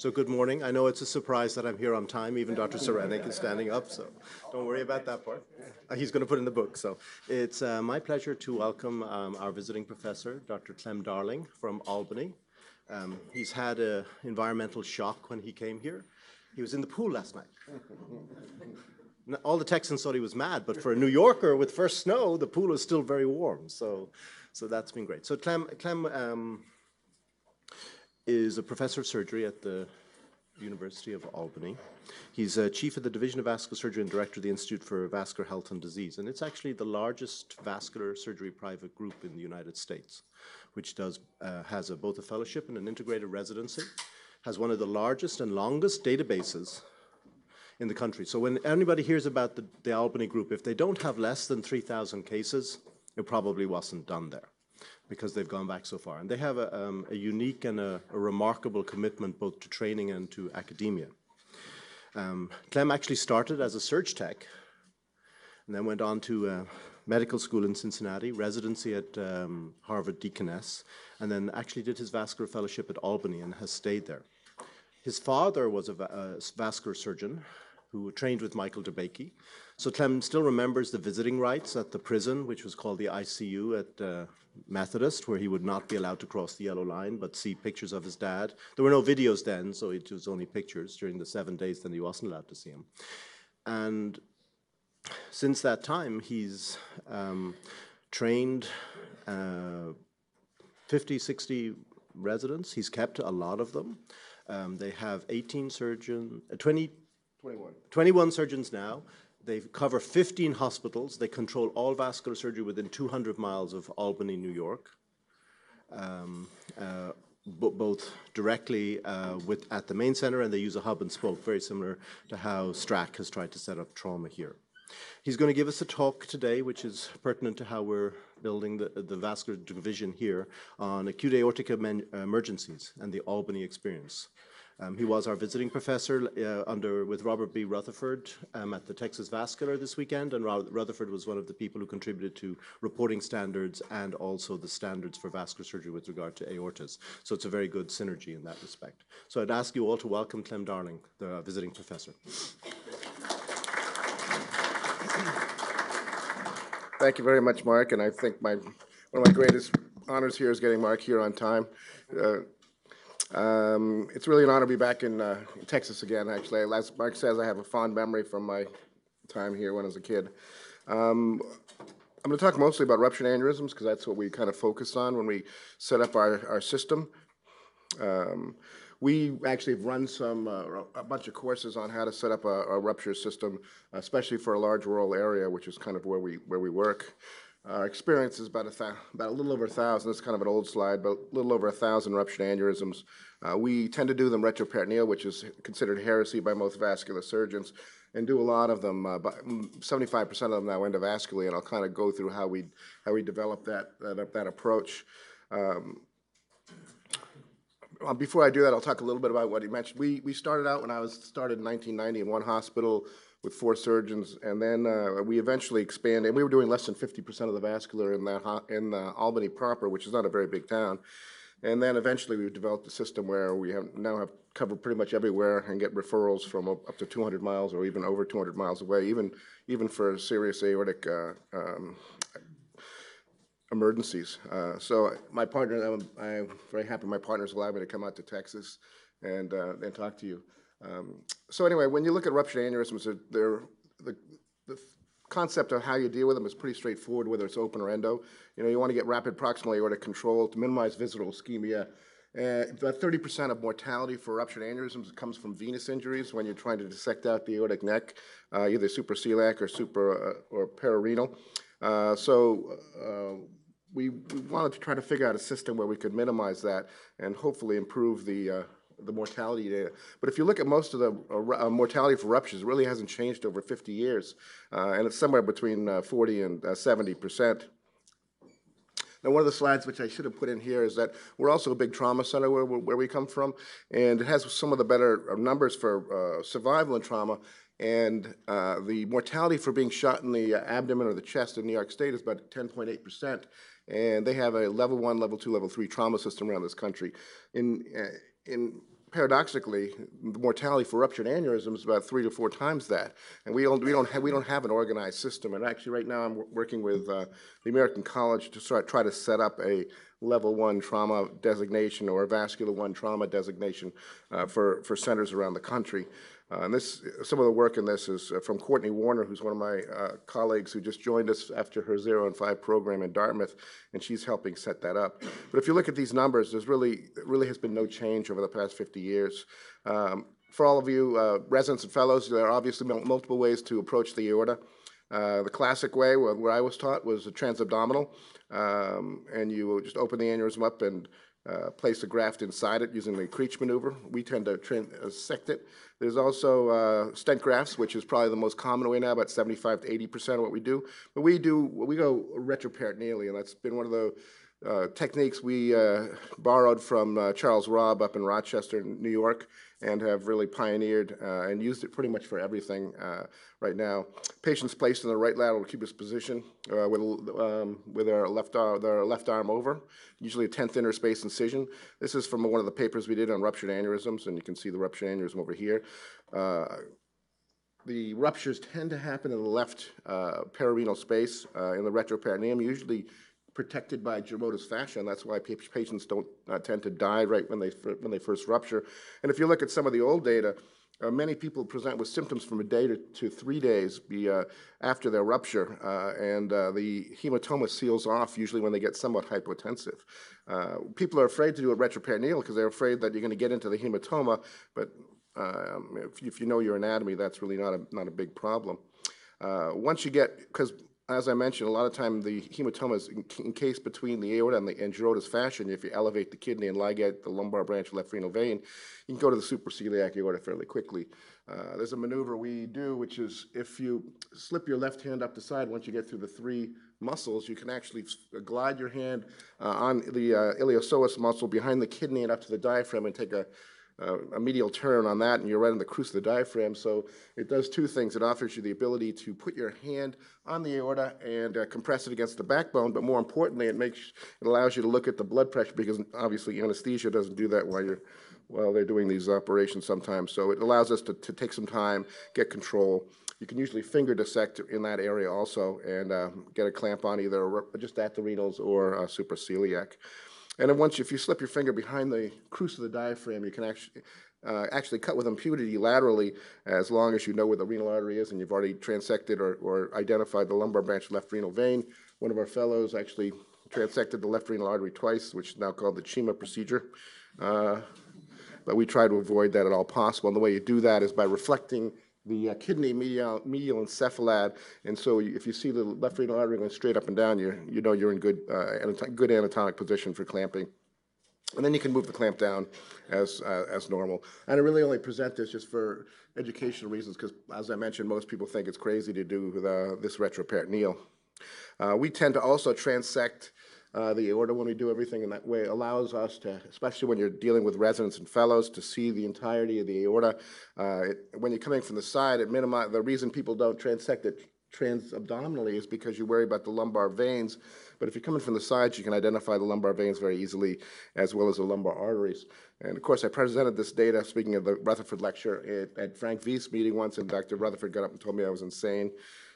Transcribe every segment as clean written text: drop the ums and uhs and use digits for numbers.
So good morning. I know it's a surprise that I'm here on time. Even Dr. Seidman is standing up, so don't worry about that part. He's going to put in the book. So it's my pleasure to welcome our visiting professor, Dr. Clem Darling from Albany. He's had an environmental shock when he came here. He was in the pool last night. All the Texans thought he was mad, but for a New Yorker with first snow, the pool is still very warm. So that's been great. So Clem is a professor of surgery at the University of Albany. He's chief of the Division of Vascular Surgery and director of the Institute for Vascular Health and Disease. And it's actually the largest vascular surgery private group in the United States, which has both a fellowship and an integrated residency, has one of the largest and longest databases in the country. So when anybody hears about the Albany group, if they don't have less than 3,000 cases, it probably wasn't done there, because they've gone back so far. And they have a unique and a remarkable commitment both to training and to academia. Clem actually started as a surge tech and then went on to medical school in Cincinnati, residency at Harvard Deaconess, and then actually did his vascular fellowship at Albany and has stayed there. His father was a vascular surgeon who trained with Michael DeBakey. So Clem still remembers the visiting rights at the prison, which was called the ICU at Methodist, where he would not be allowed to cross the yellow line, but see pictures of his dad. There were no videos then, so it was only pictures during the 7 days then he wasn't allowed to see him. And since that time, he's trained 50, 60 residents. He's kept a lot of them. They have 21 surgeons now. They cover 15 hospitals. They control all vascular surgery within 200 miles of Albany, New York, both directly at the main center, and they use a hub and spoke, very similar to how Strack has tried to set up trauma here. He's going to give us a talk today, which is pertinent to how we're building the vascular division here, on acute aortic emergencies and the Albany experience. He was our visiting professor with Robert B. Rutherford at the Texas Vascular this weekend, and Rutherford was one of the people who contributed to reporting standards and also the standards for vascular surgery with regard to aortas. So it's a very good synergy in that respect. So I'd ask you all to welcome Clem Darling, the visiting professor. Thank you very much, Mark, and I think one of my greatest honors here is getting Mark here on time. It's really an honor to be back in Texas again, actually. As Mark says, I have a fond memory from my time here when I was a kid. I'm going to talk mostly about ruptured aneurysms, because that's what we kind of focused on when we set up our system. We actually have run a bunch of courses on how to set up a rupture system, especially for a large rural area, which is kind of where we work. Our experience is about a little over 1,000. It's kind of an old slide, but a little over 1,000 ruptured aneurysms. We tend to do them retroperitoneal, which is considered heresy by most vascular surgeons, and do a lot of them. 75% of them now endovascularly, and I'll kind of go through how we develop that approach. Before I do that, I'll talk a little bit about what he mentioned. We started out when I started in 1990 in one hospital with 4 surgeons, and then we eventually expanded, and we were doing less than 50% of the vascular in Albany proper, which is not a very big town. And then eventually we developed a system where we now have covered pretty much everywhere and get referrals from up to 200 miles or even over 200 miles away, even for serious aortic emergencies. So my partner, I'm very happy my partner's allowed me to come out to Texas and talk to you. So anyway, when you look at ruptured aneurysms, the concept of how you deal with them is pretty straightforward, whether it's open or endo. You know, you want to get rapid proximal aortic control to minimize visceral ischemia. About 30% of mortality for ruptured aneurysms comes from venous injuries when you're trying to dissect out the aortic neck, either supraceliac or perirenal. We wanted to try to figure out a system where we could minimize that and hopefully improve the mortality data. But if you look at most of the mortality for ruptures, it really hasn't changed over 50 years, and it's somewhere between 40 and 70%. Now, one of the slides which I should have put in here is that we're also a big trauma center where we come from, and it has some of the better numbers for survival in trauma, and the mortality for being shot in the abdomen or the chest in New York State is about 10.8%, and they have a level 1, level 2, level 3 trauma system around this country. In paradoxically, the mortality for ruptured aneurysms is about 3 to 4 times that, and we don't have an organized system. And actually, right now, I'm working with the American College to try to set up a level 1 trauma designation or a vascular 1 trauma designation for centers around the country. And this, some of the work in this is from Courtney Warner, who's one of my colleagues who just joined us after her 0 and 5 program in Dartmouth, and she's helping set that up. But if you look at these numbers, there's really has been no change over the past 50 years. For all of you residents and fellows, there are obviously multiple ways to approach the aorta. The classic way, where I was taught, was a transabdominal, and you just open the aneurysm up and place a graft inside it using the Creech maneuver. We tend to transect it. There's also stent grafts, which is probably the most common way now, about 75 to 80% of what we do. But we go retroperitoneally, and that's been one of the techniques we borrowed from Charles Robb up in Rochester, New York, and have really pioneered and used it pretty much for everything right now. Patients placed in the right lateral cubist position with our left arm over, usually a 10th interspace incision. This is from one of the papers we did on ruptured aneurysms, and you can see the ruptured aneurysm over here. The ruptures tend to happen in the left perirenal space in the retroperitoneum, usually protected by Gerota's fascia, and that's why patients don't tend to die right when they first rupture. And if you look at some of the old data, many people present with symptoms from a day to 3 days after their rupture, and the hematoma seals off usually when they get somewhat hypotensive. People are afraid to do a retroperitoneal because they're afraid that you're going to get into the hematoma, but if you know your anatomy, that's really not a big problem. Once you get, because as I mentioned, a lot of time the hematoma is encased between the aorta and Gerota's fascia. If you elevate the kidney and ligate the lumbar branch of left renal vein, you can go to the supraceliac aorta fairly quickly. There's a maneuver we do, which is if you slip your left hand up the side once you get through the 3 muscles, you can actually glide your hand on the iliopsoas muscle behind the kidney and up to the diaphragm and take a medial turn on that, and you're right in the cruce of the diaphragm. So it does 2 things. It offers you the ability to put your hand on the aorta and compress it against the backbone, but more importantly, it allows you to look at the blood pressure, because obviously anesthesia doesn't do that while they're doing these operations sometimes. So it allows us to take some time, get control. You can usually finger dissect in that area also and get a clamp on either just at the renals or supraceliac. And then if you slip your finger behind the cruce of the diaphragm, you can actually cut with impunity laterally, as long as you know where the renal artery is and you've already transected or identified the lumbar branch of left renal vein. One of our fellows actually transected the left renal artery twice, which is now called the CHEMA procedure. But we try to avoid that at all possible. And the way you do that is by reflecting the kidney medial encephalad, and so if you see the left renal artery going straight up and down, you know you're in good anatomic position for clamping. And then you can move the clamp down as normal. And I really only present this just for educational reasons, because as I mentioned, most people think it's crazy to do this retroperitoneal. We tend to also transect the aorta when we do everything in that way. Allows us to, especially when you're dealing with residents and fellows, to see the entirety of the aorta. When you're coming from the side, the reason people don't transect it transabdominally is because you worry about the lumbar veins. But if you're coming from the sides, you can identify the lumbar veins very easily, as well as the lumbar arteries. And of course, I presented this data, speaking of the Rutherford lecture, at Frank Veith's meeting once, and Dr. Rutherford got up and told me I was insane.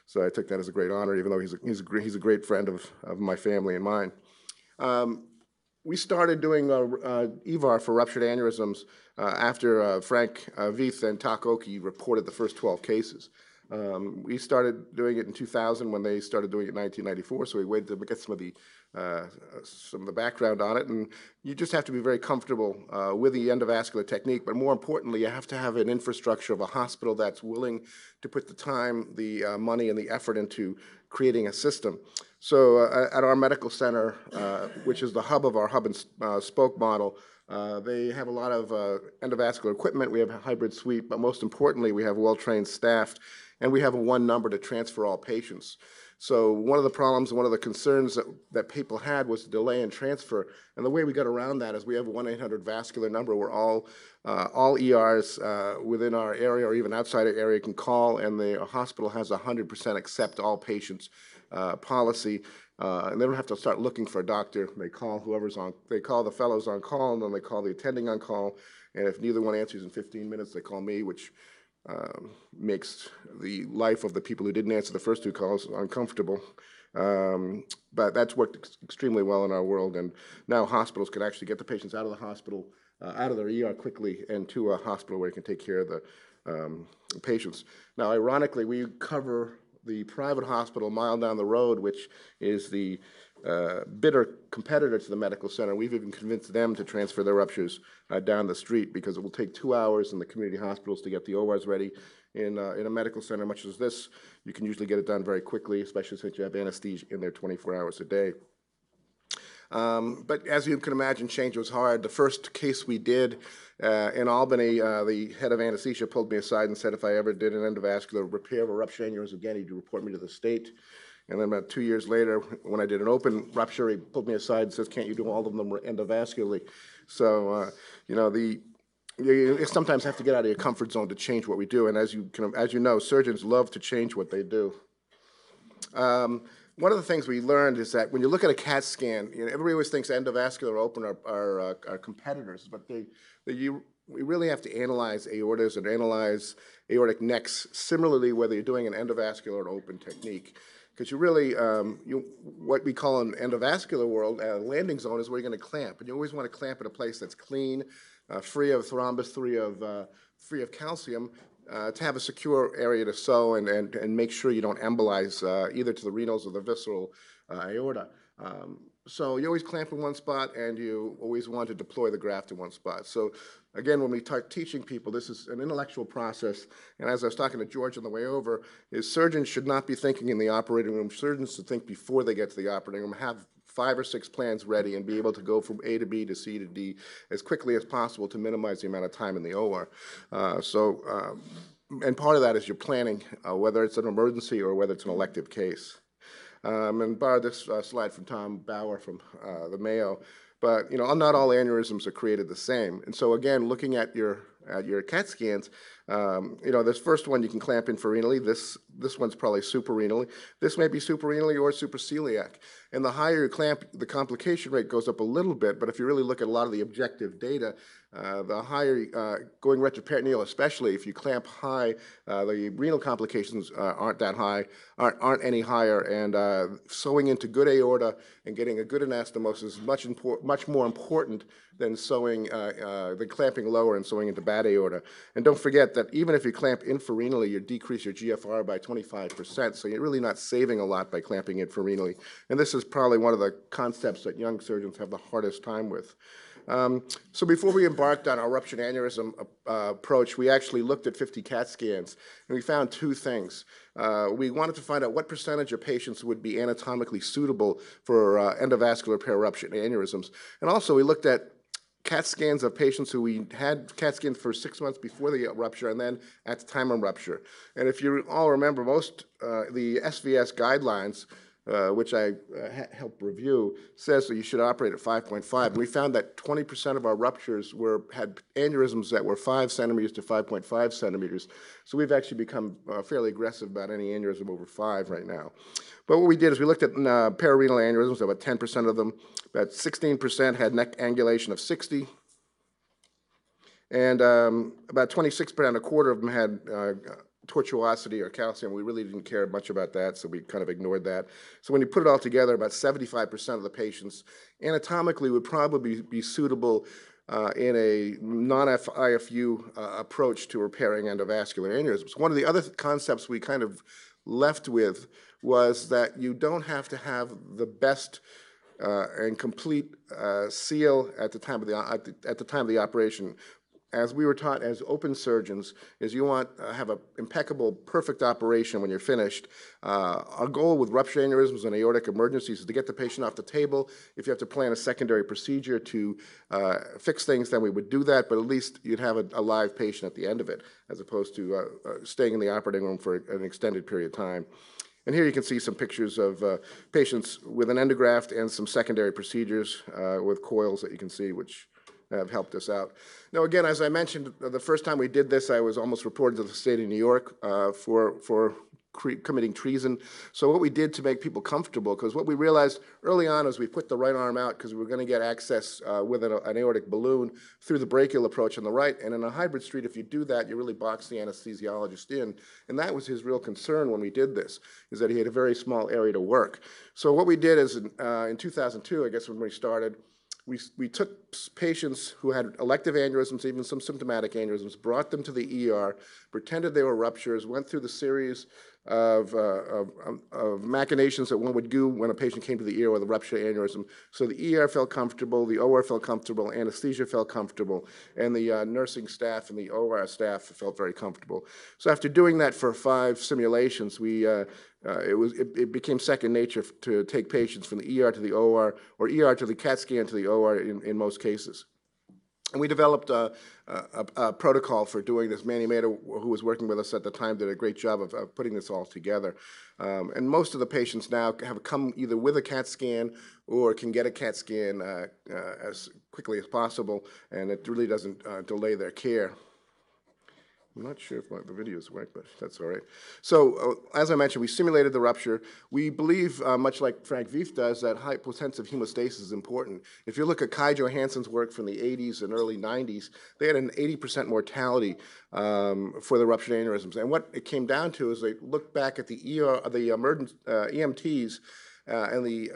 So I took that as a great honor, even though he's a great friend of my family and mine. We started doing EVAR for ruptured aneurysms after Frank Veith and Takoki reported the first 12 cases. We started doing it in 2000 when they started doing it in 1994, so we waited to get some of the background on it. And you just have to be very comfortable with the endovascular technique, but more importantly, you have to have an infrastructure of a hospital that's willing to put the time, the money, and the effort into creating a system. So at our medical center, which is the hub of our hub and spoke model, they have a lot of endovascular equipment. We have a hybrid suite, but most importantly, we have well-trained staff, and we have a one number to transfer all patients. So one of the problems, one of the concerns that people had was delay in transfer. And the way we got around that is we have a 1-800 vascular number where all ERs within our area or even outside our area can call, and the hospital has 100% accept all patients policy. And they don't have to start looking for a doctor. They call the fellows on call, and then they call the attending on call, And if neither one answers in 15 minutes, they call me, which makes the life of the people who didn't answer the first two calls uncomfortable. But that's worked extremely well in our world, and now hospitals can actually get the patients out of the hospital, out of their ER quickly, and to a hospital where you can take care of the patients. Now, ironically, we cover the private hospital a mile down the road, which is the bitter competitor to the medical center. We've even convinced them to transfer their ruptures down the street, because it will take 2 hours in the community hospitals to get the ORs ready. In a medical center much as this, you can usually get it done very quickly, especially since you have anesthesia in there 24 hours a day. But as you can imagine, change was hard. The first case we did in Albany, the head of anesthesia pulled me aside and said if I ever did an endovascular repair of a rupture aneurysm again, he'd report me to the state. And then about 2 years later, when I did an open rupture, he pulled me aside and says, can't you do all of them endovascularly? So, you know, you sometimes have to get out of your comfort zone to change what we do, and as you know, surgeons love to change what they do. One of the things we learned is that when you look at a CAT scan, you know, everybody always thinks endovascular open are competitors, but we really have to analyze aortas and analyze aortic necks similarly whether you're doing an endovascular or open technique. Because you really, what we call in endovascular world, a landing zone is where you're going to clamp, and you always want to clamp at a place that's clean, free of thrombus, free of calcium, to have a secure area to sew and make sure you don't embolize either to the renals or the visceral aorta. So you always clamp in one spot, and you always want to deploy the graft in one spot. So again, when we start teaching people, this is an intellectual process, and as I was talking to George on the way over, is surgeons should not be thinking in the operating room. Surgeons should think before they get to the operating room, have 5 or 6 plans ready, and be able to go from A to B to C to D as quickly as possible to minimize the amount of time in the OR. And part of that is you're planning, whether it's an emergency or whether it's an elective case. And borrow this slide from Tom Bauer from the Mayo, but you know, not all aneurysms are created the same. And so again, looking at your CAT scans, you know, this first one you can clamp infrarenally. This one's probably suprarenally. This may be suprarenally or supraceliac. And the higher you clamp, the complication rate goes up a little bit. But if you really look at a lot of the objective data, the higher going retroperitoneal, especially if you clamp high, the renal complications aren't that high, aren't any higher. And sewing into good aorta and getting a good anastomosis is much more important than sewing, than clamping lower and sewing into bad aorta. And don't forget that even if you clamp infrarenally, you decrease your GFR by 25%, so you're really not saving a lot by clamping infrarenally. And this is probably one of the concepts that young surgeons have the hardest time with. So before we embarked on our ruptured aneurysm approach, we actually looked at 50 CAT scans, and we found two things. We wanted to find out what percentage of patients would be anatomically suitable for endovascular repair ruptured aneurysms. And also we looked at CAT scans of patients who we had CAT scans for 6 months before the rupture and then at the time of rupture. And if you all remember, most the SVS guidelines, which I helped review, says that you should operate at 5.5. And we found that 20% of our ruptures had aneurysms that were 5 centimeters to 5.5 centimeters. So we've actually become fairly aggressive about any aneurysm over 5 right now. But what we did is we looked at perirenal aneurysms, about 10% of them. About 16% had neck angulation of 60. And about 26%, a quarter of them had tortuosity or calcium. We really didn't care much about that, so we kind of ignored that. So when you put it all together, about 75% of the patients anatomically would probably be suitable in a non-IFU approach to repairing endovascular aneurysms. One of the other concepts we kind of left with was that you don't have to have the best and complete seal at the time of the operation. As we were taught as open surgeons, is you want to have an impeccable, perfect operation when you're finished. Our goal with rupture aneurysms and aortic emergencies is to get the patient off the table. If you have to plan a secondary procedure to fix things, then we would do that, but at least you'd have a live patient at the end of it, as opposed to staying in the operating room for an extended period of time. And here you can see some pictures of patients with an endograft and some secondary procedures with coils that you can see, which have helped us out. Now again, as I mentioned, the first time we did this, I was almost reported to the state of New York for committing treason. So what we did to make people comfortable, because what we realized early on is we put the right arm out because we were going to get access with an aortic balloon through the brachial approach on the right. And in a hybrid street, if you do that, you really box the anesthesiologist in. And that was his real concern when we did this, is that he had a very small area to work. So what we did is in 2002, I guess when we started, we took patients who had elective aneurysms, even some symptomatic aneurysms, brought them to the ER, pretended they were ruptures, went through the series of machinations that one would do when a patient came to the ER with a rupture aneurysm. So the ER felt comfortable, the OR felt comfortable, anesthesia felt comfortable, and the nursing staff and the OR staff felt very comfortable. So after doing that for 5 simulations, we it became second nature to take patients from the ER to the OR, or ER to the CAT scan to the OR in most cases. And we developed a protocol for doing this. Manny Mehta, who was working with us at the time, did a great job of putting this all together. And most of the patients now have come either with a CAT scan or can get a CAT scan as quickly as possible, and it really doesn't delay their care. I'm not sure if the videos work, but that's all right. So as I mentioned, we simulated the rupture. We believe, much like Frank Veith does, that hypotensive hemostasis is important. If you look at Kai Johansson's work from the 80s and early 90s, they had an 80% mortality for the ruptured aneurysms. And what it came down to is they looked back at the EMTs and the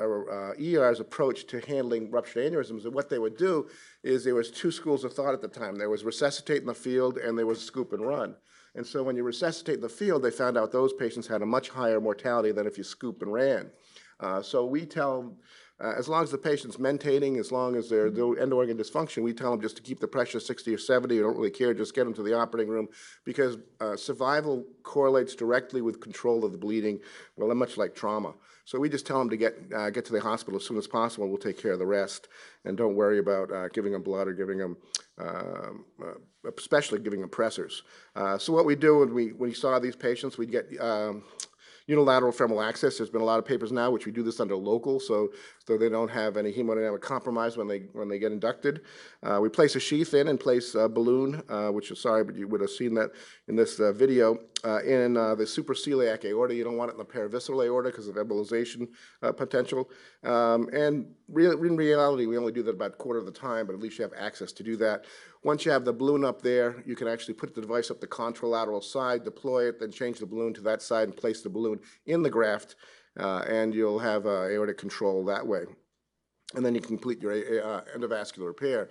ER's approach to handling ruptured aneurysms. And what they would do is there was 2 schools of thought at the time. There was resuscitate in the field, and there was scoop and run. And so when you resuscitate in the field, they found out those patients had a much higher mortality than if you scoop and ran. So we tell, as long as the patient's mentating, as long as they're end organ dysfunction, we tell them just to keep the pressure 60 or 70. You don't really care. Just get them to the operating room, because survival correlates directly with control of the bleeding, well, much like trauma. So we just tell them to get to the hospital as soon as possible, and we'll take care of the rest. And don't worry about giving them blood or giving them, especially giving them pressors. So what we do when we saw these patients, we'd get unilateral femoral access. There's been a lot of papers now which we do this under local, so they don't have any hemodynamic compromise when they get inducted. We place a sheath in and place a balloon, which is sorry, but you would have seen that in this video, in the supraceliac aorta. You don't want it in the paravisceral aorta because of embolization potential. And in reality, we only do that about a quarter of the time, but at least you have access to do that. Once you have the balloon up there, you can actually put the device up the contralateral side, deploy it, then change the balloon to that side and place the balloon in the graft, and you'll have aortic control that way. And then you complete your endovascular repair.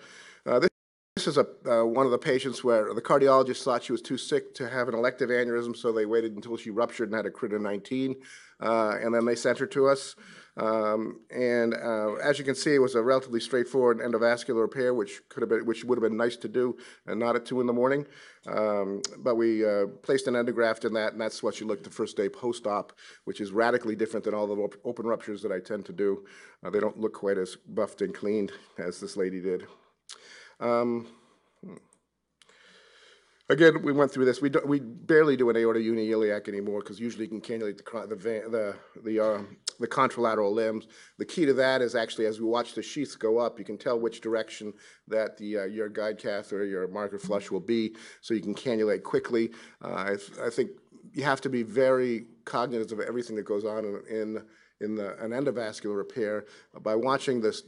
This is one of the patients where the cardiologist thought she was too sick to have an elective aneurysm, so they waited until she ruptured and had a crit of 19, and then they sent her to us. As you can see, it was a relatively straightforward endovascular repair, which would have been nice to do, and not at 2 in the morning. But we placed an endograft in that, and that's what you look the first day post-op, which is radically different than all the open ruptures that I tend to do. They don't look quite as buffed and cleaned as this lady did. Again, we went through this. We barely do an aorta iliac anymore, because usually you can cannulate the contralateral limbs. The key to that is actually, as we watch the sheaths go up, you can tell which direction that your guide catheter or your marker flush will be, so you can cannulate quickly. I think you have to be very cognizant of everything that goes on in an endovascular repair by watching this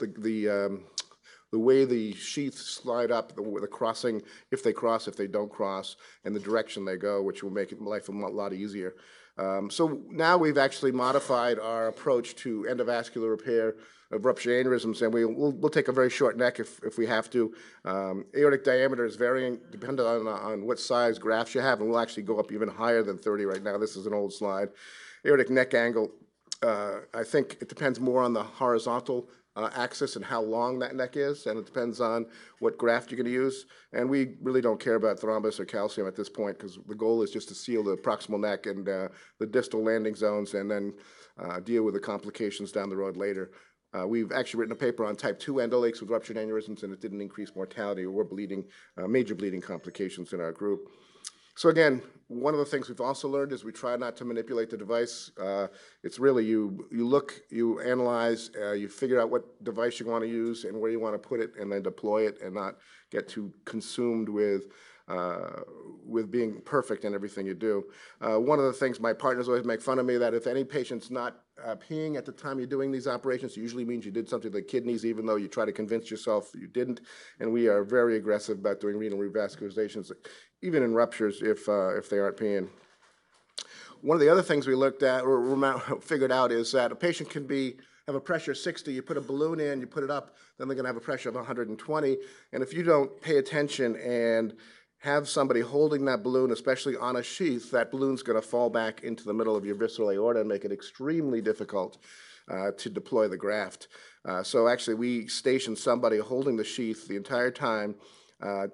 the way the sheaths slide up, the crossing, if they cross, if they don't cross, and the direction they go, which will make life a lot easier. So now we've actually modified our approach to endovascular repair of rupture aneurysms, and we'll take a very short neck if we have to. Aortic diameter is varying depending on what size grafts you have, and we'll actually go up even higher than 30 right now. This is an old slide. Aortic neck angle, I think it depends more on the horizontal axis and how long that neck is, and it depends on what graft you're going to use. And we really don't care about thrombus or calcium at this point, because the goal is just to seal the proximal neck and the distal landing zones, and then deal with the complications down the road later. We've actually written a paper on type 2 endoleaks with ruptured aneurysms, and it didn't increase mortality or bleeding, major bleeding complications in our group. So again, one of the things we've also learned is we try not to manipulate the device. It's really you look, you analyze, you figure out what device you want to use and where you want to put it, and then deploy it, and not get too consumed with with being perfect in everything you do. One of the things my partners always make fun of me, that if any patient's not peeing at the time you're doing these operations, it usually means you did something to the kidneys, even though you try to convince yourself you didn't. And we are very aggressive about doing renal revascularizations, even in ruptures, if they aren't peeing. One of the other things we looked at or figured out is that a patient can have a pressure of 60, you put a balloon in, you put it up, then they're going to have a pressure of 120. And if you don't pay attention and have somebody holding that balloon, especially on a sheath, that balloon's going to fall back into the middle of your visceral aorta and make it extremely difficult to deploy the graft. So actually we stationed somebody holding the sheath the entire time,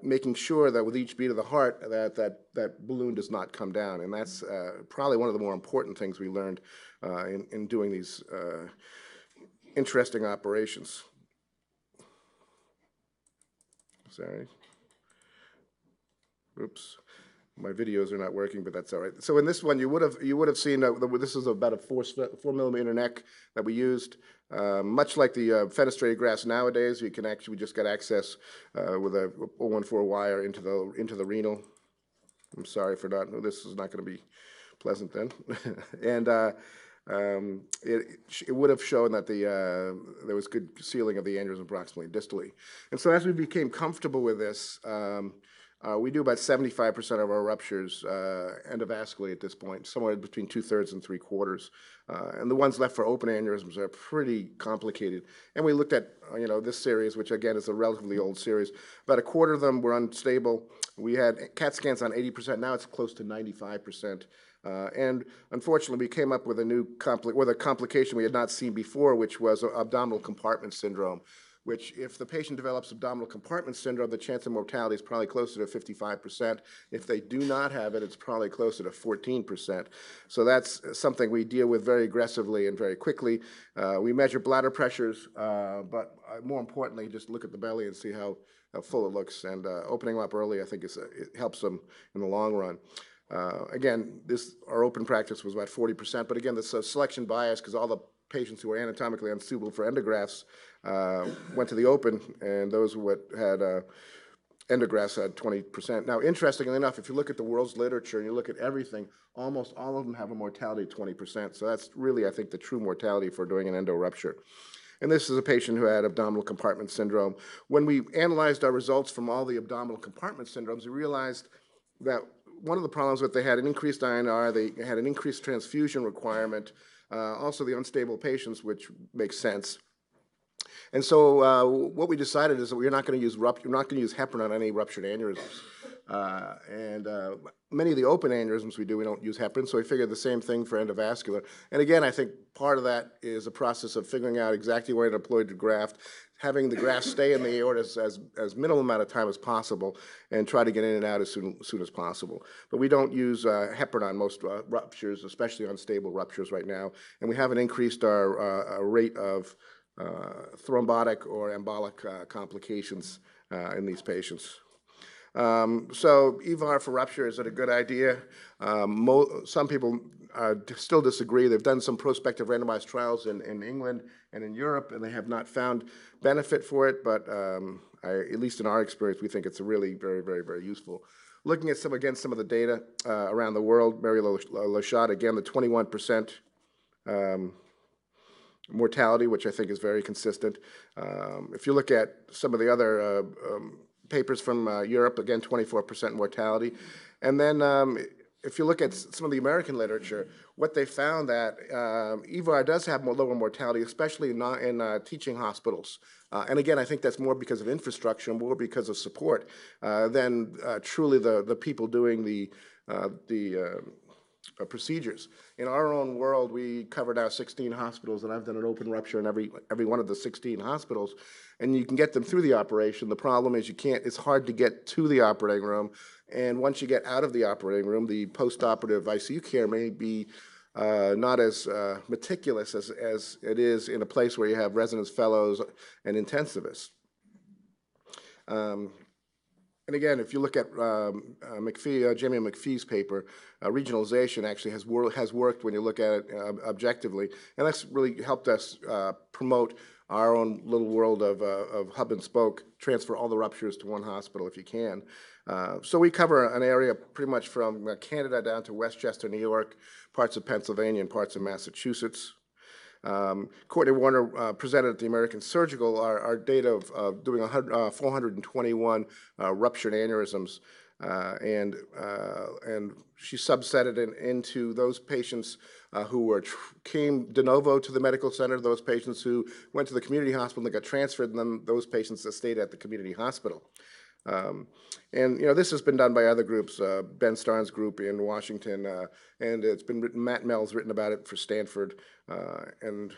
making sure that with each beat of the heart that balloon does not come down. And that's probably one of the more important things we learned in doing these interesting operations. Sorry. Oops. My videos are not working, but that's all right. So in this one, you would have seen this is about a 4 millimeter neck that we used, much like the fenestrated grafts nowadays. You can actually just get access with a 014 wire into the renal. I'm sorry for not. This is not going to be pleasant then. And it would have shown that there was good sealing of the aneurysm proximally and distally. And so as we became comfortable with this. We do about 75% of our ruptures endovascularly at this point, somewhere between 2/3 and 3/4. And the ones left for open aneurysms are pretty complicated. And we looked at this series, which again is a relatively old series. About a quarter of them were unstable. We had CAT scans on 80%. Now it's close to 95%. And unfortunately, we came up with a complication we had not seen before, which was abdominal compartment syndrome, which if the patient develops abdominal compartment syndrome, the chance of mortality is probably closer to 55%. If they do not have it, it's probably closer to 14%. So that's something we deal with very aggressively and very quickly. We measure bladder pressures, but more importantly, just look at the belly and see how full it looks. And opening up early, I think it helps them in the long run. Again, our open practice was about 40%, but again, this selection bias, because all the patients who were anatomically unsuitable for endografts went to the open, and those who had endografts had 20%. Now, interestingly enough, if you look at the world's literature and you look at everything, almost all of them have a mortality of 20%. So that's really, I think, the true mortality for doing an endo rupture. And this is a patient who had abdominal compartment syndrome. When we analyzed our results from all the abdominal compartment syndromes, we realized that one of the problems was that they had an increased INR, they had an increased transfusion requirement, also the unstable patients, which makes sense. And so what we decided is that we're not going to use heparin on any ruptured aneurysms. Many of the open aneurysms we don't use heparin, so we figured the same thing for endovascular. And again, I think part of that is a process of figuring out exactly where to deploy the graft, having the graft stay in the aorta as minimal amount of time as possible, and try to get in and out as soon as possible. But we don't use heparin on most ruptures, especially unstable ruptures right now, and we haven't increased our rate of thrombotic or embolic complications in these patients. So EVAR for rupture, is it a good idea? Some people still disagree. They've done some prospective randomized trials in England and in Europe, and they have not found benefit for it, but at least in our experience, we think it's really very, very, very useful. Looking at some of the data around the world, Mary Lachaud, again, the 21% mortality, which I think is very consistent. If you look at some of the other papers from Europe, again, 24% mortality. And then if you look at some of the American literature, what they found that EVAR does have lower mortality, especially not in teaching hospitals. And again, I think that's more because of infrastructure, more because of support than truly the people doing the procedures. In our own world, we cover now 16 hospitals, and I've done an open rupture in every one of the 16 hospitals, and you can get them through the operation. The problem is it's hard to get to the operating room, and once you get out of the operating room, the post-operative ICU care may be not as meticulous as it is in a place where you have residents, fellows, and intensivists. And again, if you look at Jamie McPhee's paper, regionalization actually has worked when you look at it objectively, and that's really helped us promote our own little world of hub and spoke, transfer all the ruptures to one hospital if you can. So we cover an area pretty much from Canada down to Westchester, New York, parts of Pennsylvania, and parts of Massachusetts. Courtney Warner presented at the American Surgical our data of doing 421 ruptured aneurysms, and she subsetted it into those patients who came de novo to the medical center, those patients who went to the community hospital and got transferred, and then those patients that stayed at the community hospital. And you know, this has been done by other groups, Ben Starn's group in Washington, and it's been written, Matt Mell's written about it for Stanford, and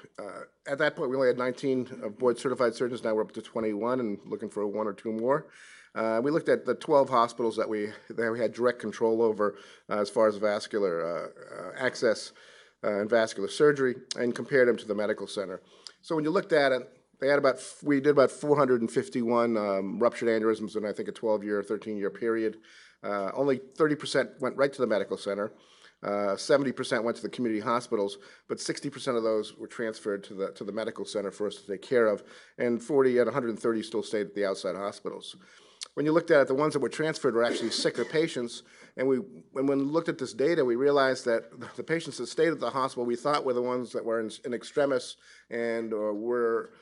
at that point we only had 19 board certified surgeons. Now we're up to 21 and looking for one or two more. We looked at the 12 hospitals that we had direct control over as far as vascular access and vascular surgery, and compared them to the medical center. So when you looked at it, we did about 451 ruptured aneurysms in, I think, a 12-year, 13-year period. Only 30% went right to the medical center. 70% went to the community hospitals, but 60% of those were transferred to the medical center for us to take care of, and 130 still stayed at the outside hospitals. When you looked at it, the ones that were transferred were actually sicker patients, and when we looked at this data, we realized that the patients that stayed at the hospital we thought were the ones that were in extremis and were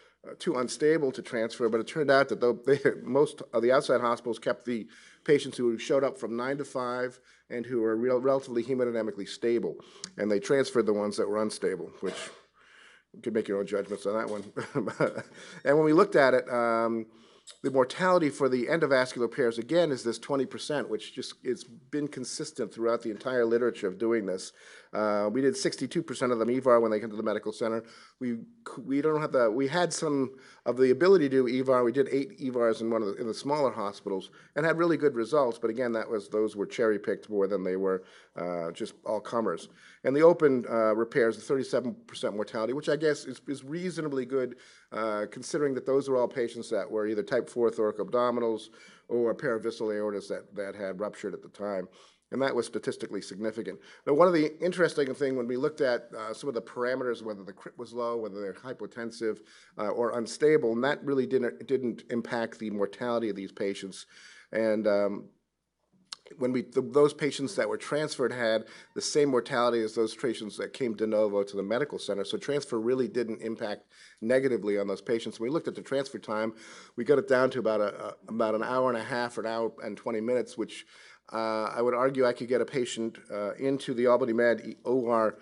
too unstable to transfer, but it turned out that most of the outside hospitals kept the patients who showed up from 9 to 5 and who were relatively hemodynamically stable, and they transferred the ones that were unstable, which you could make your own judgments on that one. And when we looked at it, the mortality for the endovascular pairs, again, is this 20%, which just it's been consistent throughout the entire literature of doing this. We did 62% of them EVAR when they come to the medical center. We had some of the ability to do EVAR. We did 8 EVARs in the smaller hospitals and had really good results. But again, those were cherry picked more than they were just all comers. And the open repairs, the 37% mortality, which I guess is reasonably good, considering that those were all patients that were either type 4 thoracoabdominals or paravisceral aortas that had ruptured at the time. And that was statistically significant. Now, one of the interesting things when we looked at some of the parameters, whether the crypt was low, whether they're hypotensive or unstable, and that really didn't impact the mortality of these patients. And when those patients that were transferred had the same mortality as those patients that came de novo to the medical center, so transfer really didn't impact negatively on those patients. When we looked at the transfer time, we got it down to about an hour and a half or an hour and 20 minutes, which I would argue I could get a patient into the Albany Med OR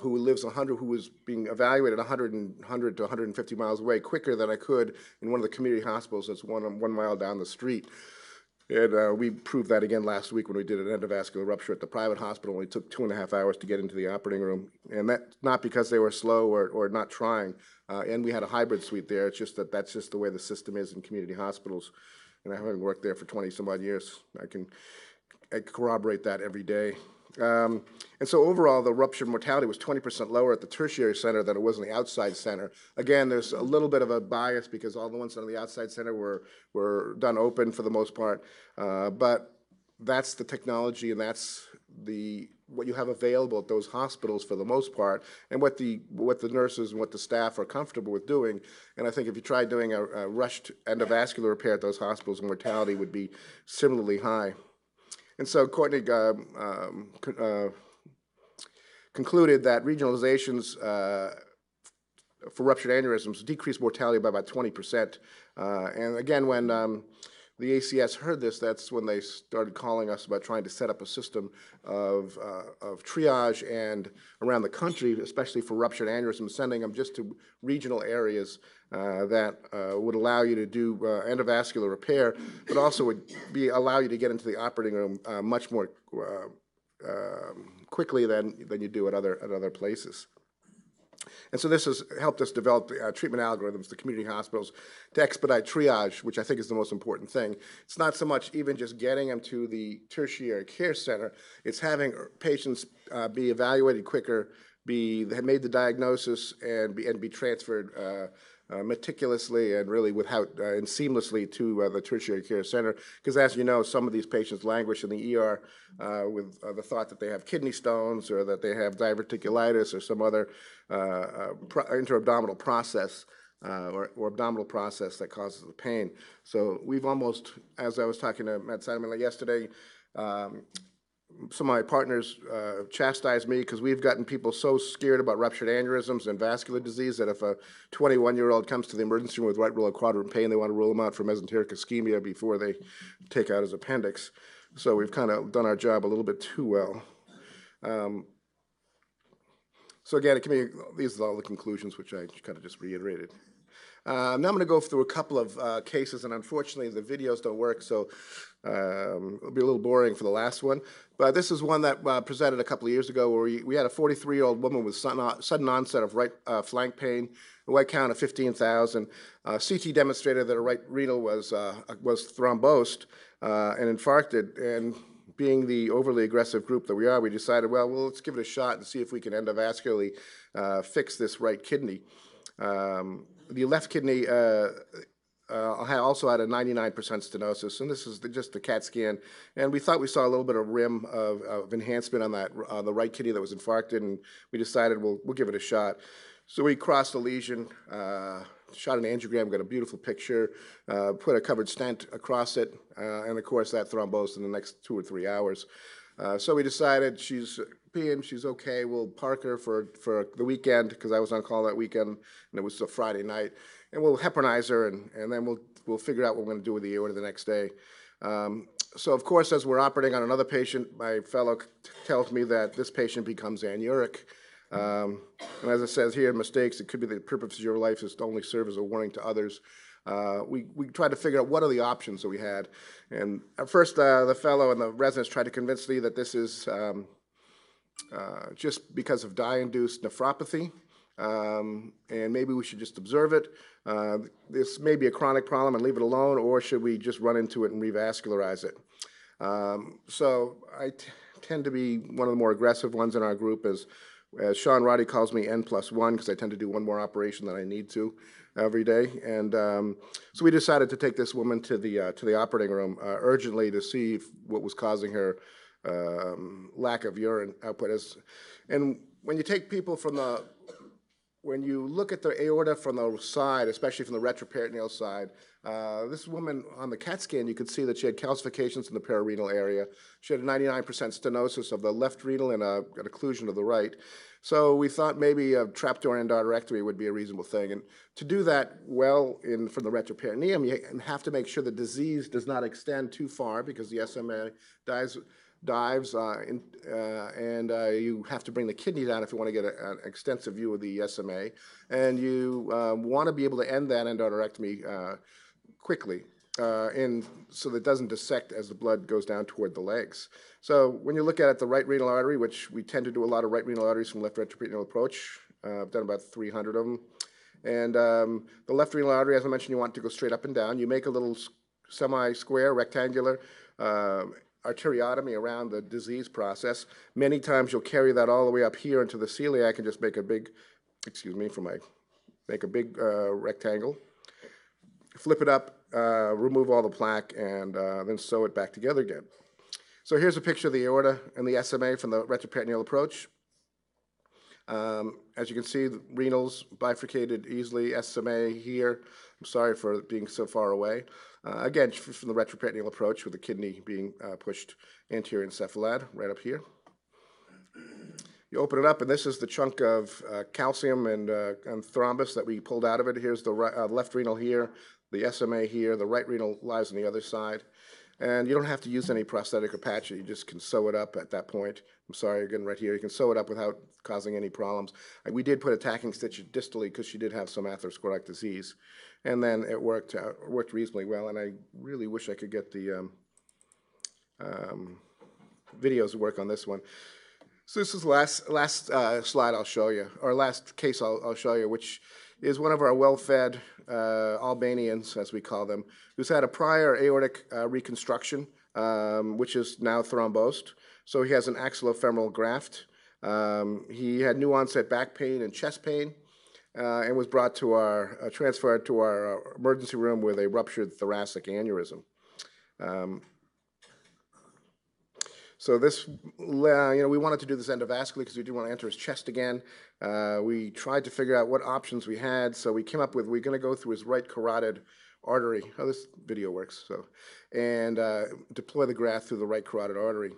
who lives 100, who was being evaluated 100 to 150 miles away quicker than I could in one of the community hospitals that's one mile down the street. And we proved that again last week when we did an endovascular rupture at the private hospital. It took 2.5 hours to get into the operating room, and that's not because they were slow or not trying. And we had a hybrid suite there. It's just that's just the way the system is in community hospitals. And I haven't worked there for 20-some-odd years. I corroborate that every day. And so overall, the rupture mortality was 20% lower at the tertiary center than it was in the outside center. Again, there's a little bit of a bias because all the ones on the outside center were done open for the most part. But that's the technology, and that's what you have available at those hospitals for the most part, and what the nurses and what the staff are comfortable with doing. And I think if you tried doing a rushed endovascular repair at those hospitals, mortality would be similarly high. And so Courtney concluded that regionalizations for ruptured aneurysms decreased mortality by about 20%. And again, when the ACS heard this, that's when they started calling us about trying to set up a system of triage and around the country, especially for ruptured aneurysms, sending them just to regional areas that would allow you to do endovascular repair, but also would allow you to get into the operating room much more quickly than you do at other places. And so this has helped us develop the, treatment algorithms, the community hospitals, to expedite triage, which I think is the most important thing. It's not so much even just getting them to the tertiary care center. It's having patients be evaluated quicker, have made the diagnosis, and be transferred meticulously and really without and seamlessly to the tertiary care center, because as you know, some of these patients languish in the ER with the thought that they have kidney stones or that they have diverticulitis or some other intra-abdominal process or abdominal process that causes the pain. So we've almost, as I was talking to Matt Seidman yesterday, some of my partners chastised me because we've gotten people so scared about ruptured aneurysms and vascular disease that if a 21-year-old comes to the emergency room with right lower quadrant pain, they want to rule him out for mesenteric ischemia before they take out his appendix. So we've kind of done our job a little bit too well. So again, it can be, these are all the conclusions which I kind of just reiterated. Now I'm going to go through a couple of cases, and unfortunately the videos don't work, so it'll be a little boring for the last one. But this is one that presented a couple of years ago where we had a 43-year-old woman with sudden onset of right flank pain, a white count of 15,000. CT demonstrated that her right renal was thrombosed and infarcted, and being the overly aggressive group that we are, we decided, well, let's give it a shot and see if we can endovascularly fix this right kidney. The left kidney also had a 99% stenosis, and this is just the CAT scan. And we thought we saw a little bit of rim of enhancement on that on the right kidney that was infarcted, and we decided we'll give it a shot. So we crossed the lesion, shot an angiogram, got a beautiful picture, put a covered stent across it, and of course that thrombosed in the next 2 or 3 hours. So we decided she's peeing, she's okay, we'll park her for the weekend, because I was on call that weekend, and it was a Friday night, and we'll heparinize her, and then we'll figure out what we're going to do with the aorta the next day. So of course, as we're operating on another patient, my fellow tells me that this patient becomes anuric. And as it says here, mistakes, it could be the purpose of your life is to only serve as a warning to others. We tried to figure out what are the options that we had. And at first, the fellow and the residents tried to convince me that this is just because of dye-induced nephropathy, and maybe we should just observe it. This may be a chronic problem and leave it alone, or should we just run into it and revascularize it? So I tend to be one of the more aggressive ones in our group, as Sean Roddy calls me N+1, because I tend to do one more operation than I need to every day. And so we decided to take this woman to the operating room urgently to see if what was causing her lack of urine output. And when you take people from the, when you look at the aorta from the side, especially from the retroperitoneal side, this woman on the CAT scan, you could see that she had calcifications in the pararenal area. She had a 99% stenosis of the left renal and an occlusion of the right. So we thought maybe a trapdoor endarterectomy would be a reasonable thing. And to do that well from the retroperitoneum, you have to make sure the disease does not extend too far, because the SMA dives, you have to bring the kidney down if you want to get an extensive view of the SMA, and you want to be able to end that endarterectomy quickly, and so that it doesn't dissect as the blood goes down toward the legs. So when you look at it, the right renal artery, which we tend to do a lot of right renal arteries from left retroperitoneal approach, I've done about 300 of them, and the left renal artery, as I mentioned, you want to go straight up and down. You make a little semi-square, rectangular, arteriotomy around the disease process. Many times you'll carry that all the way up here into the celiac and just make a big, make a big rectangle, flip it up, remove all the plaque, and then sew it back together again. So here's a picture of the aorta and the SMA from the retroperitoneal approach. As you can see, the renals bifurcated easily, SMA here. I'm sorry for being so far away. Again, from the retroperitoneal approach with the kidney being pushed anterior encephalad right up here. You open it up, and this is the chunk of calcium and thrombus that we pulled out of it. Here's the left renal here, the SMA here, the right renal lies on the other side. And you don't have to use any prosthetic or patch. You just can sew it up at that point. I'm sorry, again, right here. You can sew it up without causing any problems. We did put a tacking stitch distally because she did have some atherosclerotic disease. And then it worked reasonably well. And I really wish I could get the videos to work on this one. So this is the last slide I'll show you, or last case I'll show you, which is one of our well-fed Albanians, as we call them, who's had a prior aortic reconstruction, which is now thrombosed. So he has an axillofemoral graft. He had new onset back pain and chest pain, and was brought to our, transferred to our emergency room with a ruptured thoracic aneurysm. So this, we wanted to do this endovascularly because we did want to enter his chest again. We tried to figure out what options we had, so we came up with, we're going to go through his right carotid artery. Oh, this video works. So, and deploy the graft through the right carotid artery.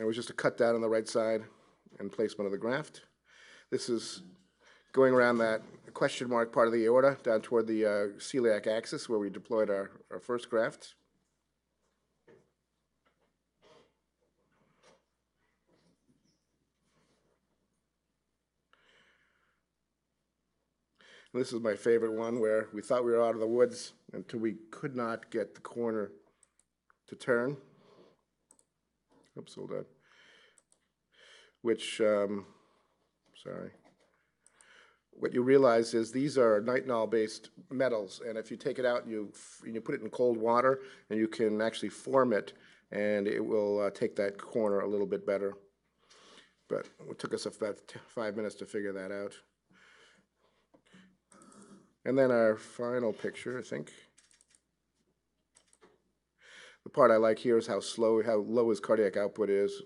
It was just a cut down on the right side and placement of the graft. This is going around that question mark part of the aorta down toward the celiac axis where we deployed our first graft. And this is my favorite one where we thought we were out of the woods until we could not get the corner to turn. Oops, hold on. Which, sorry. What you realize is these are nitinol-based metals, and if you take it out and you put it in cold water, and you can actually form it, and it will take that corner a little bit better. But it took us about 5 minutes to figure that out. And then our final picture, I think. The part I like here is how low his cardiac output is,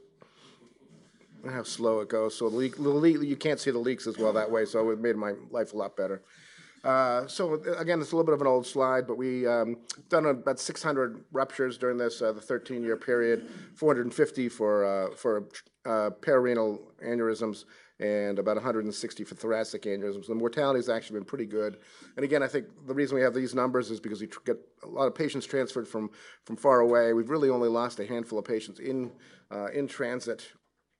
and how slow it goes. So the leak, you can't see the leaks as well that way, so it made my life a lot better. So again, it's a little bit of an old slide, but we done about 600 ruptures during this the 13-year period, 450 for perirenal aneurysms, and about 160 for thoracic aneurysms. The mortality has actually been pretty good. And again, I think the reason we have these numbers is because we get a lot of patients transferred from far away. We've really only lost a handful of patients in transit,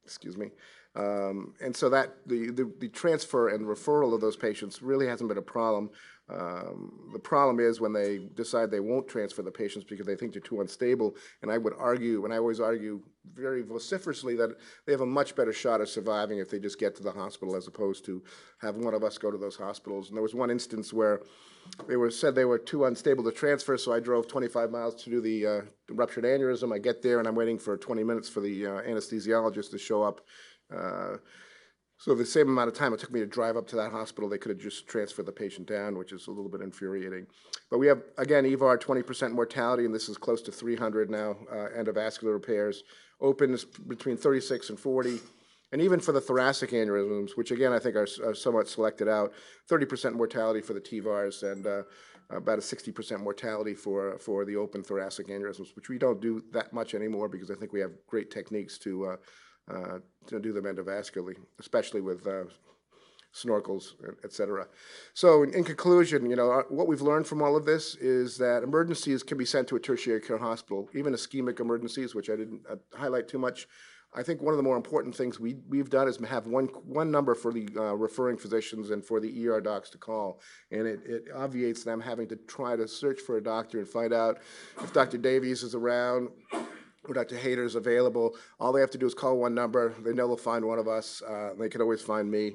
excuse me. And so that the transfer and referral of those patients really hasn't been a problem. The problem is when they decide they won't transfer the patients because they think they're too unstable. And I would argue, and I always argue very vociferously, that they have a much better shot of surviving if they just get to the hospital as opposed to have one of us go to those hospitals. And there was one instance where they said they were too unstable to transfer, so I drove 25 miles to do the ruptured aneurysm. I get there, and I'm waiting for 20 minutes for the anesthesiologist to show up. So the same amount of time it took me to drive up to that hospital, they could have just transferred the patient down, which is a little bit infuriating. But we have, again, EVAR 20% mortality, and this is close to 300 now, endovascular repairs. Open is between 36 and 40. And even for the thoracic aneurysms, which again I think are somewhat selected out, 30% mortality for the TVARs and about a 60% mortality for the open thoracic aneurysms, which we don't do that much anymore because I think we have great techniques to do them endovascularly, especially with snorkels, et cetera. So in conclusion, what we've learned from all of this is that emergencies can be sent to a tertiary care hospital, even ischemic emergencies, which I didn't highlight too much. I think one of the more important things we've done is have one number for the referring physicians and for the ER docs to call, and it obviates them having to try to search for a doctor and find out if Dr. Davies is around, Dr. Hayter is available. All they have to do is call one number. They know they'll find one of us. They can always find me.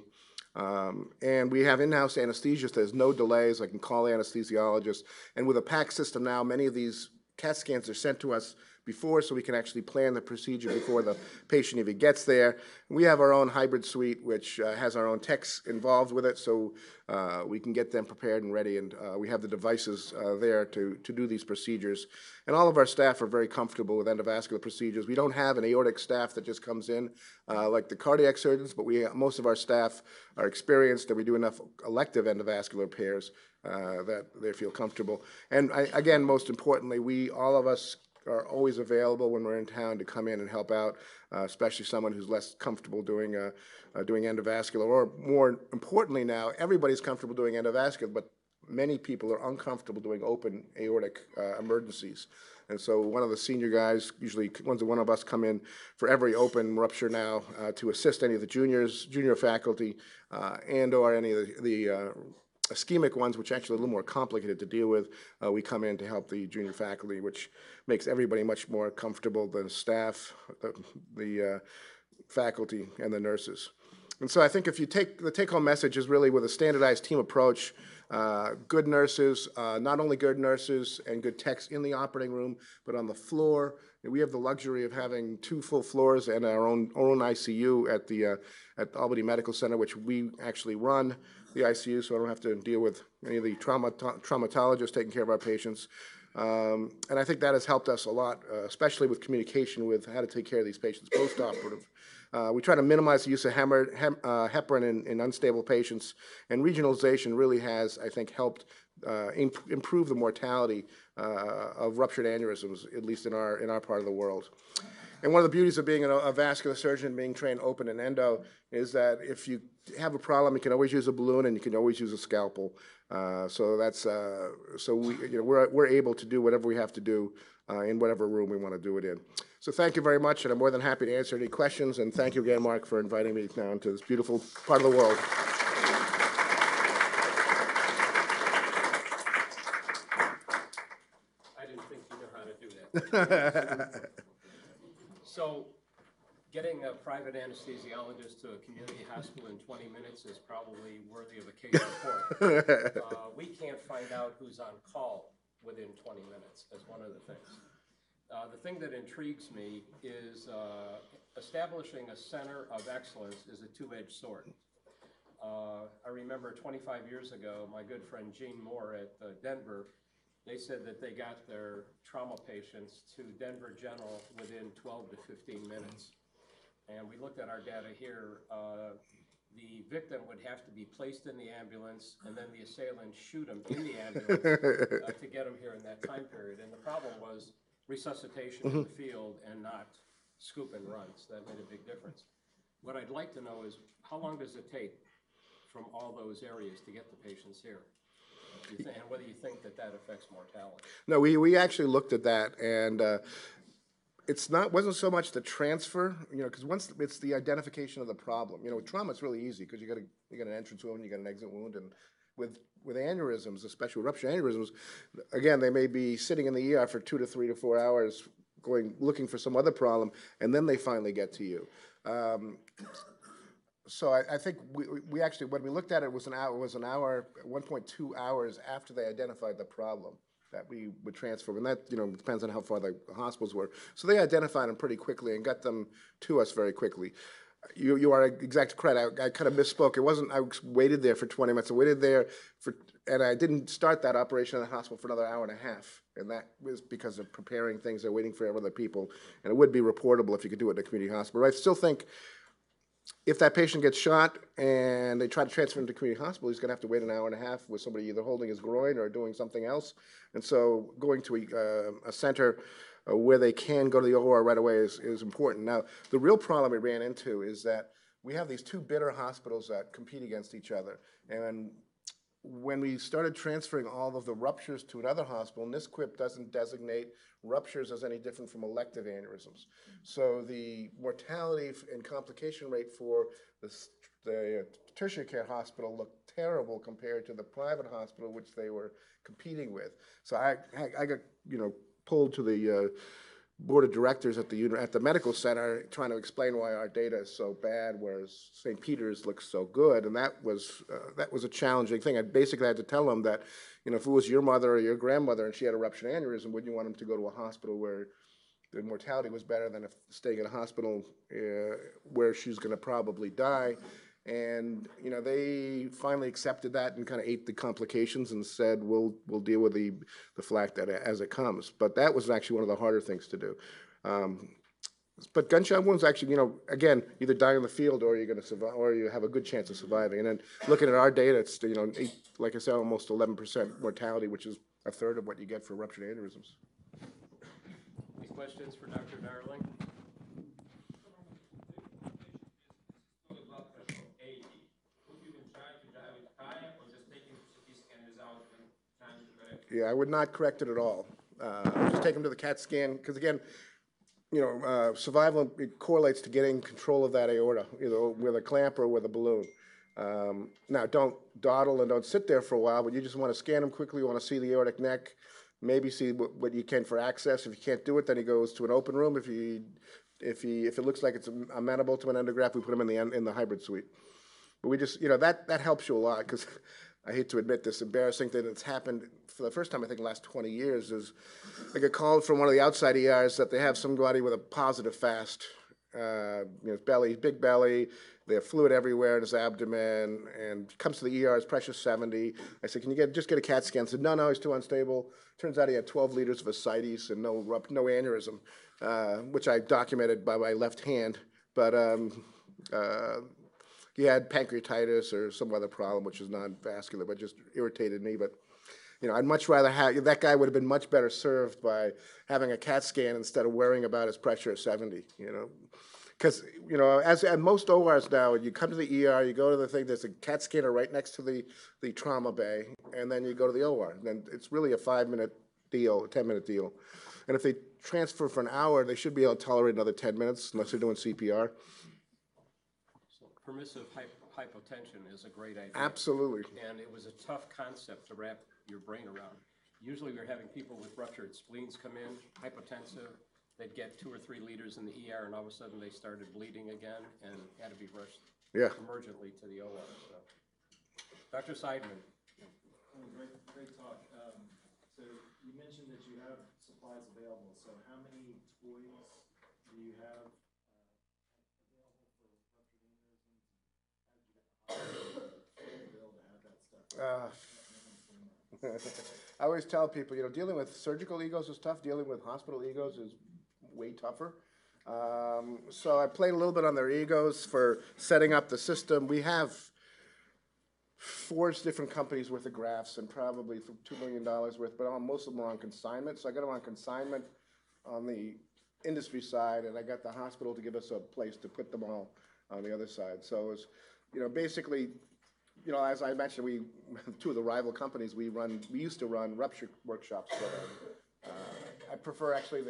And we have in-house anesthesia. There's no delays. I can call anesthesiologists. And with a PACS system now, many of these CAT scans are sent to us before, so we can actually plan the procedure before the patient even gets there. We have our own hybrid suite, which has our own techs involved with it, so we can get them prepared and ready, and we have the devices there to do these procedures. And all of our staff are very comfortable with endovascular procedures. We don't have an aortic staff that just comes in like the cardiac surgeons, but most of our staff are experienced, and we do enough elective endovascular repairs that they feel comfortable. And again, most importantly, all of us are always available when we're in town to come in and help out, especially someone who's less comfortable doing endovascular, or more importantly now, everybody's comfortable doing endovascular, but many people are uncomfortable doing open aortic emergencies. And so one of the senior guys, usually one of us, come in for every open rupture now to assist any of the junior faculty, and or any of the ischemic ones, which are actually a little more complicated to deal with. We come in to help the junior faculty, which makes everybody much more comfortable, the staff, the faculty, and the nurses. And so I think if you the take-home message is really with a standardized team approach, good nurses, not only good nurses and good techs in the operating room, but on the floor. We have the luxury of having two full floors and our own ICU at the at Albany Medical Center, which we actually run the ICU, so I don't have to deal with any of the traumatologists taking care of our patients. And I think that has helped us a lot, especially with communication with how to take care of these patients post-operative. We try to minimize the use of heparin in unstable patients, and regionalization really has, I think, helped improve the mortality of ruptured aneurysms, at least in our part of the world. And one of the beauties of being a vascular surgeon and being trained open and endo is that if you have a problem, you can always use a balloon and you can always use a scalpel. So that's so we're able to do whatever we have to do in whatever room we want to do it in. So thank you very much, and I'm more than happy to answer any questions. And thank you again, Mark, for inviting me down to this beautiful part of the world. I didn't think you knew how to do that. So getting a private anesthesiologist to a community hospital in 20 minutes is probably worthy of a case report. We can't find out who's on call within 20 minutes. That's one of the things. The thing that intrigues me is establishing a center of excellence is a two-edged sword. I remember 25 years ago, my good friend Gene Moore at Denver, they said that they got their trauma patients to Denver General within 12 to 15 minutes. And we looked at our data here. The victim would have to be placed in the ambulance, and then the assailant shoot him in the ambulance to get him here in that time period. And the problem was resuscitation in the field and not scoop and run. So that made a big difference. What I'd like to know is how long does it take from all those areas to get the patients here? And whether you think that that affects mortality. No, we actually looked at that, and it's not wasn't so much the transfer, because once it's the identification of the problem. With trauma, it's really easy because you got an entrance wound, you got an exit wound, and with aneurysms, especially ruptured aneurysms, again they may be sitting in the ER for 2 to 3 to 4 hours, looking for some other problem, and then they finally get to you. So I think we actually, when we looked at it, it was 1.2 hours after they identified the problem that we would transfer. And that, depends on how far the hospitals were. So they identified them pretty quickly and got them to us very quickly. You are exact credit. I kind of misspoke. It wasn't, I waited there for 20 minutes. I waited there for, and I didn't start that operation in the hospital for another hour and a half. And that was because of preparing things. They're waiting for other people. And it would be reportable if you could do it in a community hospital. But I still think, if that patient gets shot and they try to transfer him to community hospital, he's going to have to wait an hour and a half with somebody either holding his groin or doing something else. And so going to a center where they can go to the OR right away is important. Now, the real problem we ran into is that we have these two bitter hospitals that compete against each other. And when we started transferring all of the ruptures to another hospital, NISQIP doesn't designate ruptures as any different from elective aneurysms. So the mortality and complication rate for the tertiary care hospital looked terrible compared to the private hospital which they were competing with. So I got pulled to the board of directors at the medical center trying to explain why our data is so bad, whereas St. Peter's looks so good, and that was a challenging thing. I basically had to tell them that, if it was your mother or your grandmother and she had a ruptured aneurysm, wouldn't you want them to go to a hospital where the mortality was better than if staying at a hospital where she's going to probably die? And they finally accepted that and kind of ate the complications and said, we'll deal with the flack that as it comes. But that was actually one of the harder things to do. But gunshot wounds actually, again, either die in the field or you're going to survive, or you have a good chance of surviving. And then looking at our data, it's like I said, almost 11% mortality, which is a third of what you get for ruptured aneurysms. Any questions for Dr. Darling? Yeah, I would not correct it at all. Just take them to the CAT scan, because again, survival correlates to getting control of that aorta, either with a clamp or with a balloon. Now, don't dawdle and don't sit there for a while, but you just want to scan them quickly. You want to see the aortic neck, maybe see what you can for access. If you can't do it, then he goes to an open room. If it looks like it's amenable to an endograft, we put him in the hybrid suite. But we just, that helps you a lot, because I hate to admit this embarrassing thing that's happened for the first time, I think, in the last 20 years is I got called from one of the outside ERs that they have somebody with a positive FAST his belly, big belly. They have fluid everywhere in his abdomen, and comes to the ER, his pressure's 70. I said, can you just get a CAT scan? I said, no, he's too unstable. Turns out he had 12 liters of ascites and no aneurysm, which I documented by my left hand. But he had pancreatitis or some other problem, which is non-vascular, but just irritated me. But I'd much rather have, that guy would have been much better served by having a CAT scan instead of worrying about his pressure of 70, Because, as at most ORs now, you come to the ER, you go to the thing, there's a CAT scanner right next to the trauma bay, and then you go to the OR. And then it's really a 5-minute deal, a 10-minute deal. And if they transfer for an hour, they should be able to tolerate another 10 minutes, unless they're doing CPR. So permissive hypotension is a great idea. Absolutely. And it was a tough concept to wrap your brain around. Usually we're having people with ruptured spleens come in, hypotensive, they'd get 2 or 3 liters in the ER, and all of a sudden they started bleeding again and had to be rushed emergently to the OR. So. Dr. Seidman. Oh, great talk. So you mentioned that you have supplies available, so how many toys do you have available for? I always tell people, dealing with surgical egos is tough. Dealing with hospital egos is way tougher. So I played a little bit on their egos for setting up the system. We have 4 different companies worth of grafts and probably $2 million worth, but most of them are on consignment. So I got them on consignment on the industry side, and I got the hospital to give us a place to put them all on the other side. So it was, basically... as I mentioned, we, 2 of the rival companies, we used to run rupture workshops for them. I prefer actually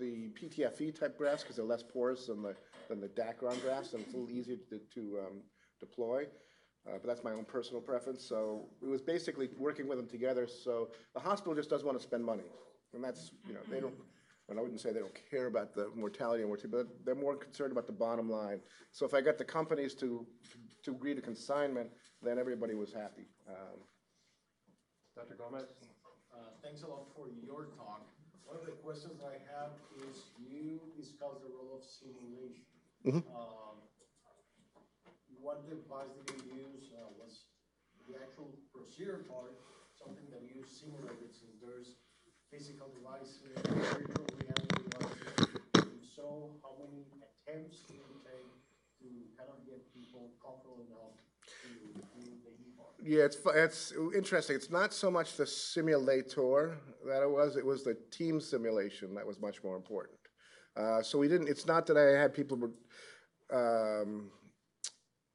the PTFE type grafts because they're less porous than the Dacron grafts, and it's a little easier to deploy. But that's my own personal preference. So it was basically working with them together. So the hospital just doesn't want to spend money, and that's they don't. And I wouldn't say they don't care about the mortality, but they're more concerned about the bottom line. So if I got the companies to agree to consignment, then everybody was happy. Dr. Gomez? Thanks a lot for your talk. One of the questions I have is you discussed the role of simulation. Mm-hmm. What device did you use? Was the actual procedure part something that you simulated, since there's physical devices, virtual reality devices? So how many attempts do you take to kind of get people comfortable enough to do the EVAR? Yeah, it's interesting. It's not so much the simulator that it was the team simulation that was much more important. So we didn't, it's not that I had people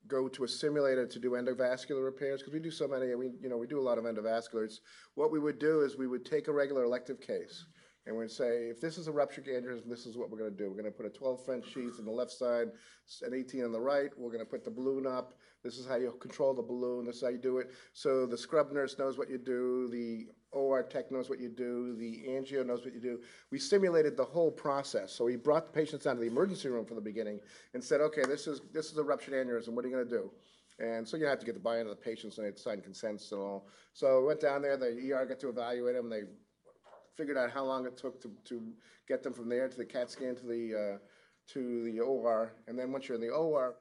go to a simulator to do endovascular repairs, because we do so many, and we do a lot of endovasculars. What we would do is we would take a regular elective case, and we would say, if this is a ruptured aneurysm, this is what we're going to do. We're going to put a 12 French sheath on the left side, an 18 on the right. We're going to put the balloon up. This is how you control the balloon. This is how you do it. So the scrub nurse knows what you do. The OR tech knows what you do. The angio knows what you do. We simulated the whole process. So we brought the patients down to the emergency room from the beginning and said, okay, this is a ruptured aneurysm. What are you going to do? And so you have to get the buy-in of the patients, and they signed consents and all. So we went down there. The ER got to evaluate them. They figured out how long it took to get them from there to the CAT scan to the OR. And then once you're in the OR,